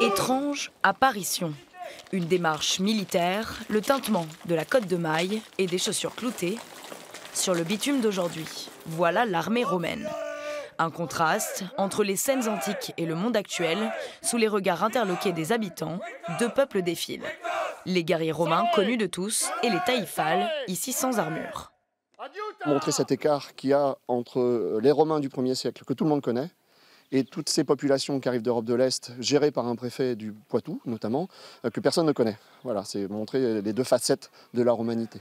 Étrange apparition. Une démarche militaire, le tintement de la cotte de maille et des chaussures cloutées. Sur le bitume d'aujourd'hui, voilà l'armée romaine. Un contraste entre les scènes antiques et le monde actuel, sous les regards interloqués des habitants, deux peuples défilent. Les guerriers romains connus de tous et les taïfales, ici sans armure. Montrer cet écart qu'il y a entre les Romains du 1er siècle, que tout le monde connaît, et toutes ces populations qui arrivent d'Europe de l'Est, gérées par un préfet du Poitou notamment, que personne ne connaît. Voilà, c'est montrer les deux facettes de la romanité.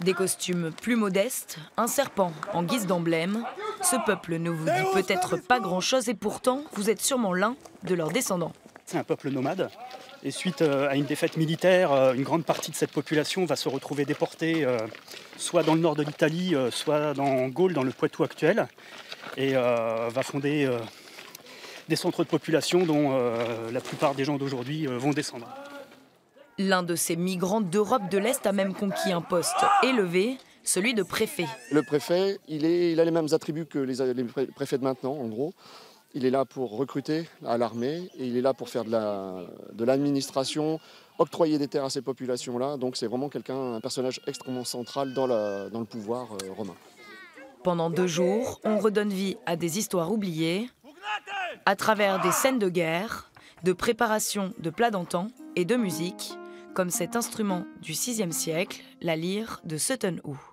Des costumes plus modestes, un serpent en guise d'emblème. Ce peuple ne vous dit peut-être pas grand-chose et pourtant, vous êtes sûrement l'un de leurs descendants. C'est un peuple nomade et suite à une défaite militaire, une grande partie de cette population va se retrouver déportée soit dans le nord de l'Italie, soit en Gaule, dans le Poitou actuel, et va fonder des centres de population dont la plupart des gens d'aujourd'hui vont descendre. L'un de ces migrants d'Europe de l'Est a même conquis un poste élevé, celui de préfet. Le préfet, il a les mêmes attributs que les préfets de maintenant, en gros. Il est là pour recruter à l'armée et il est là pour faire de l'administration, octroyer des terres à ces populations-là. Donc c'est vraiment un personnage extrêmement central dans le pouvoir romain. Pendant 2 jours, on redonne vie à des histoires oubliées, à travers des scènes de guerre, de préparation de plats d'antan et de musique, comme cet instrument du VIe siècle, la lyre de Sutton-Hoo.